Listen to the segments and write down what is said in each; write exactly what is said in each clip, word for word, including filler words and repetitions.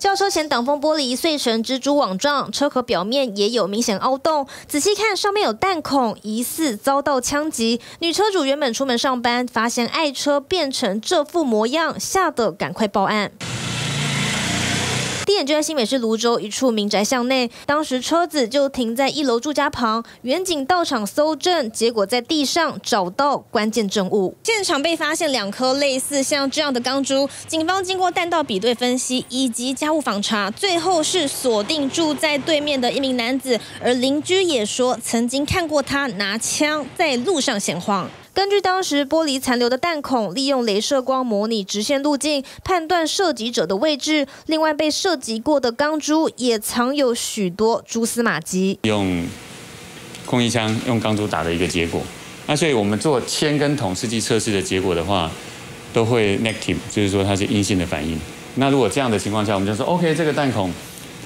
轿车前挡风玻璃碎成蜘蛛网状，车壳表面也有明显凹洞。仔细看，上面有弹孔，疑似遭到枪击。女车主原本出门上班，发现爱车变成这副模样，吓得赶快报案。 地点就在新北市芦洲一处民宅巷内，当时车子就停在一楼住家旁，远警到场搜证，结果在地上找到关键证物。现场被发现两颗类似像这样的钢珠，警方经过弹道比对分析以及家务访查，最后是锁定住在对面的一名男子，而邻居也说曾经看过他拿枪在路上闲晃。 根据当时玻璃残留的弹孔，利用雷射光模拟直线路径，判断射击者的位置。另外，被射击过的钢珠也藏有许多蛛丝马迹。用空气枪用钢珠打的一个结果。那所以我们做铅跟铜试剂测试的结果的话，都会 negative， 就是说它是阴性的反应。那如果这样的情况下，我们就说 OK， 这个弹孔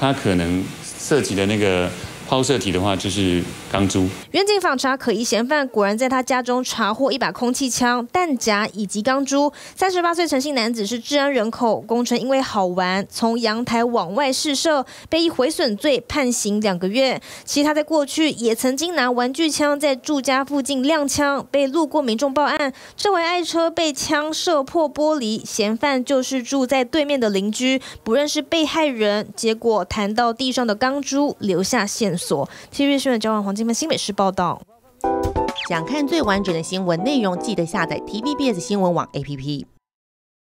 它可能涉及的那个。 抛射体的话就是钢珠。远警访查可疑嫌犯，果然在他家中查获一把空气枪、弹夹以及钢珠。三十八岁陈姓男子是治安人口，供称因为好玩，从阳台往外试射，被以毁损罪判刑两个月。其实他在过去也曾经拿玩具枪在住家附近亮枪，被路过民众报案。这回爱车被枪射破玻璃，嫌犯就是住在对面的邻居，不认识被害人，结果弹到地上的钢珠，留下线索。 T V B S 新闻交换黄金分新北市报道。想看最完整的新闻内容，记得下载 T V B S 新闻网 A P P。